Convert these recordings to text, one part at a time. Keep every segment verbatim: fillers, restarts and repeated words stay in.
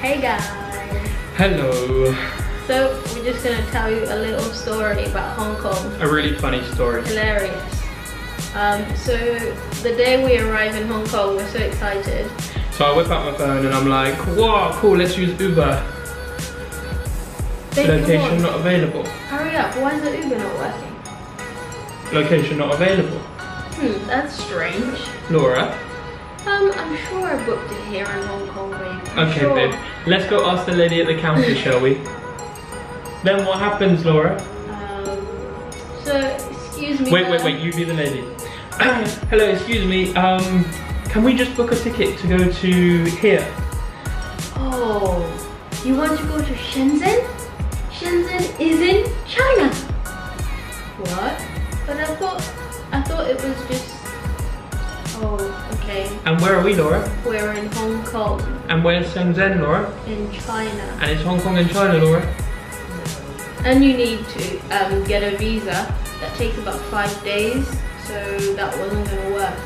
Hey guys. Hello. So we're just gonna tell you a little story about Hong Kong. A really funny story. Hilarious. Um, so the day we arrive in Hong Kong, we're so excited. So I whip out my phone and I'm like, wow, cool, let's use Uber. Babe, location not available. Hurry up, why is the Uber not working? Location not available. Hmm, that's strange. Laura? Um, I'm sure I booked it here in Hong Kong, babe. I'm okay, sure. Babe. Let's go ask the lady at the counter, shall we? Then what happens, Laura? Um, so... Excuse me. Wait, uh, wait, wait, you be the lady. Hello, excuse me. Um, can we just book a ticket to go to here? Oh, you want to go to Shenzhen? Shenzhen is in China. What? But I thought, I thought it was just... Oh, okay. And where are we, Laura? We're in Hong Kong. And where's Shenzhen, Laura? In China. And it's Hong Kong in China, Laura? And you need to um, get a visa. That takes about five days, so that wasn't gonna work.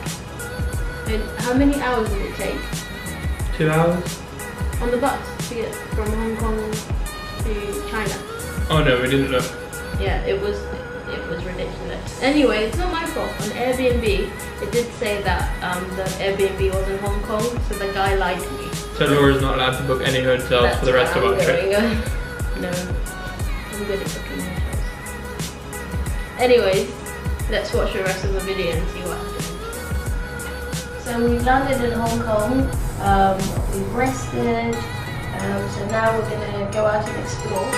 And how many hours did it take? Two hours. On the bus to get from Hong Kong to China. Oh no, we didn't look. Yeah, it was it was ridiculous. Anyway, it's not my fault. On Airbnb, it did say that um, the Airbnb was in Hong Kong, so the guy lied to me. So Laura's not allowed to book any hotels That's for the rest of our trip. No, I'm good at booking hotels. Anyways, let's watch the rest of the video and see what happens. So we landed in Hong Kong, um, we've rested, um, so now we're going to go out and explore.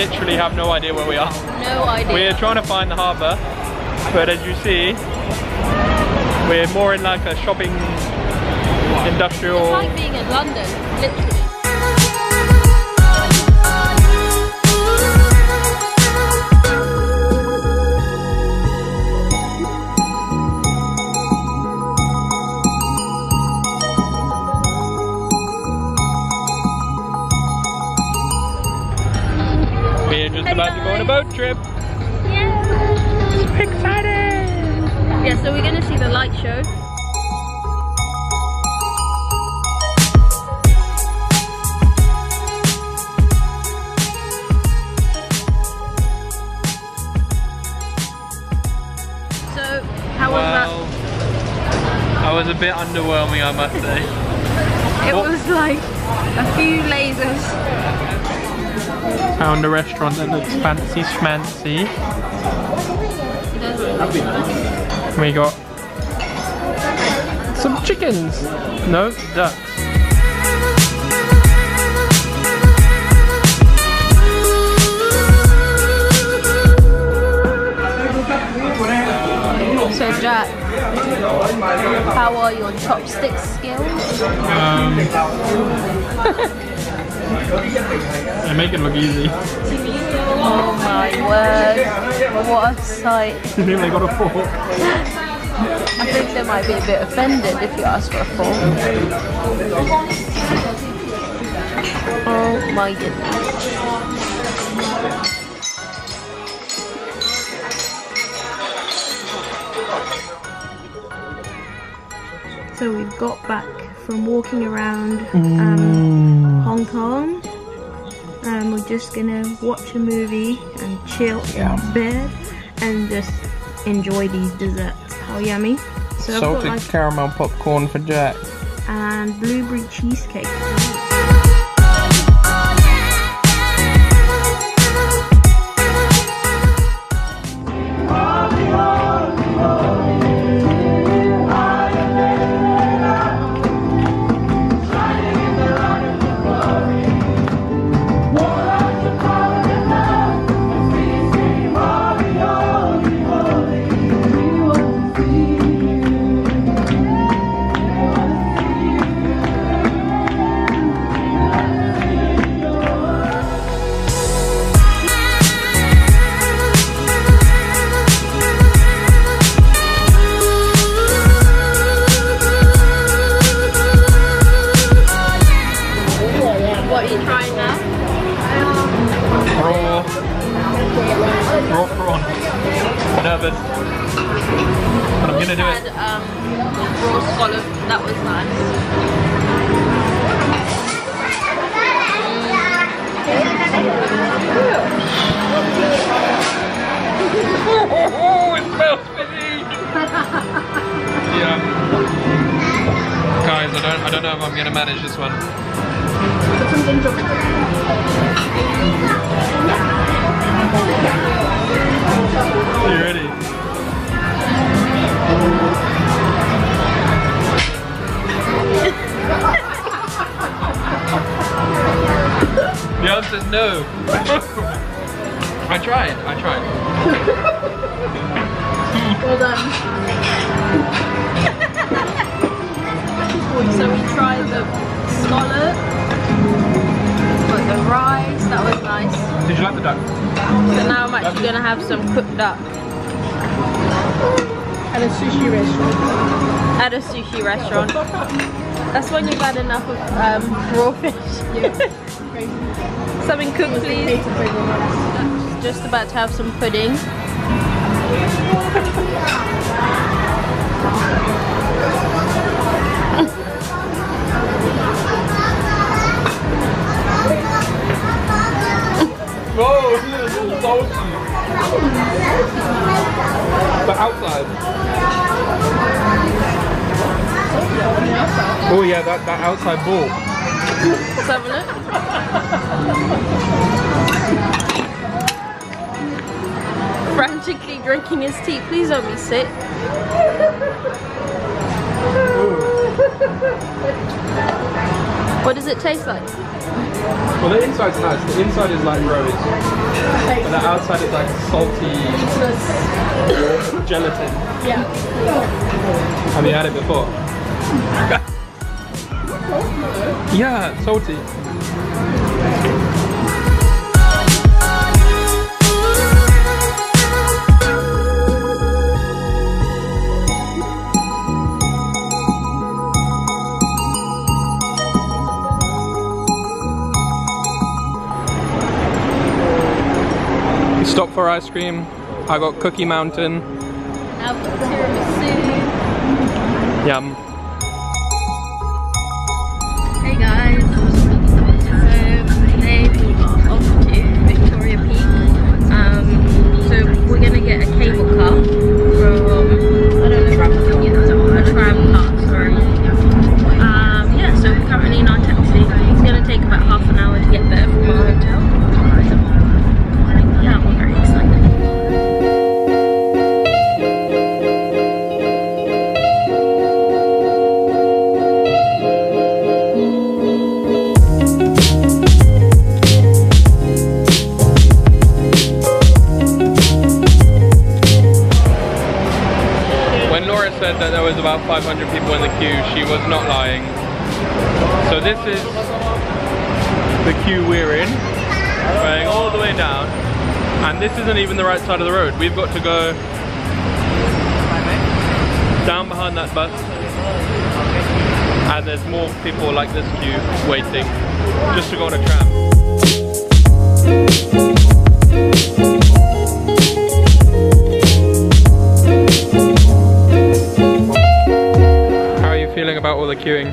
Literally have no idea where we are. No idea. We're trying to find the harbour, but as you see, we're more in like a shopping industrial. It's like being in London, literally. About to go on a boat trip. Yeah. Exciting. Yeah, so we're gonna see the light show. So how well, was that? I was a bit underwhelming, I must say. It what? was like a few lasers. Found a restaurant that looks fancy schmancy. We got some chickens. No, ducks. So Jack, how are your chopstick skills? Um, They make it look easy. Oh my word, what a sight. You think they got a fork? I think they might be a bit offended if you ask for a fork. Oh my goodness. So we've got back from walking around um, mm. Hong Kong. Um, we're just gonna watch a movie and chill yeah. in bed and just enjoy these desserts. How yummy! So salted got, like, caramel popcorn for Jack and blueberry cheesecake. olive. That was nice. Oh, it smells fishy. Yeah. Guys, I don't, I don't know if I'm gonna manage this one. Put some ginger pepper. Are you ready? The answer is no. I tried, I tried. Well done. So we tried the scallop, but the rice, that was nice. Did you like the duck? So now I'm actually going to have some cooked duck. At a sushi restaurant. At a sushi restaurant. That's when you've had enough of um, raw fish. Yeah. Something cooked, please. Just about to have some pudding. Whoa, this is salty. But outside. Oh yeah, that, that outside ball. Let's have a look. Frantically drinking his tea. Please don't be sick. What does it taste like? Well, the inside's nice. The inside is like rose, and the outside is like salty gelatin. Yeah. Have you had it before? Yeah, salty. We stopped for ice cream. I got Cookie Mountain. I've got tiramisu. Yum. That there was about five hundred people in the queue, she was not lying. So this is the queue we're in, going all the way down, and this isn't even the right side of the road. We've got to go down behind that bus, and there's more people like this queue waiting just to go on a tram. About all the queuing,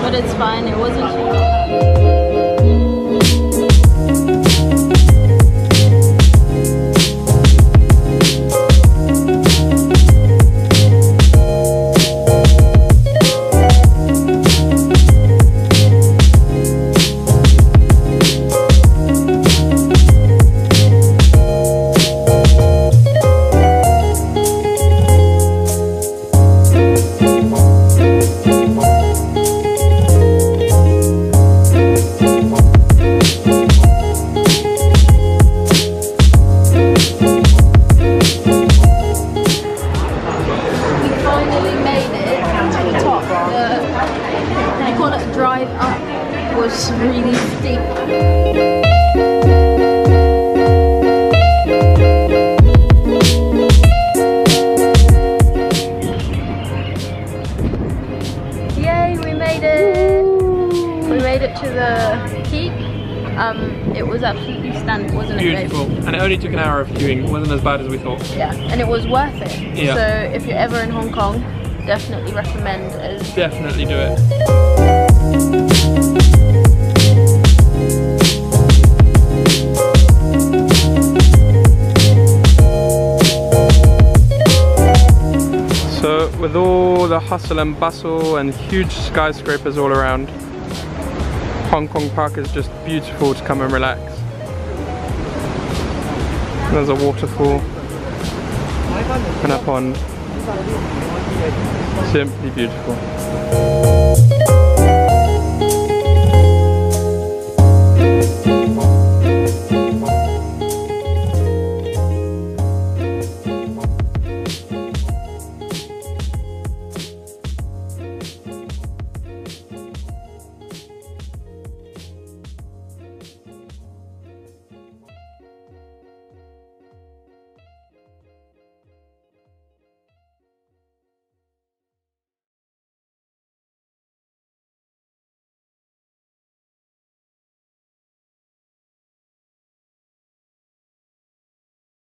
but it's fine. It wasn't too. It was absolutely stunning, wasn't it? Beautiful. And it only took an hour of viewing. It wasn't as bad as we thought. Yeah, and it was worth it. Yeah. So if you're ever in Hong Kong, definitely recommend it. Definitely do it. So with all the hustle and bustle and huge skyscrapers all around, Hong Kong Park is just beautiful to come and relax. There's a waterfall and a pond. Simply beautiful.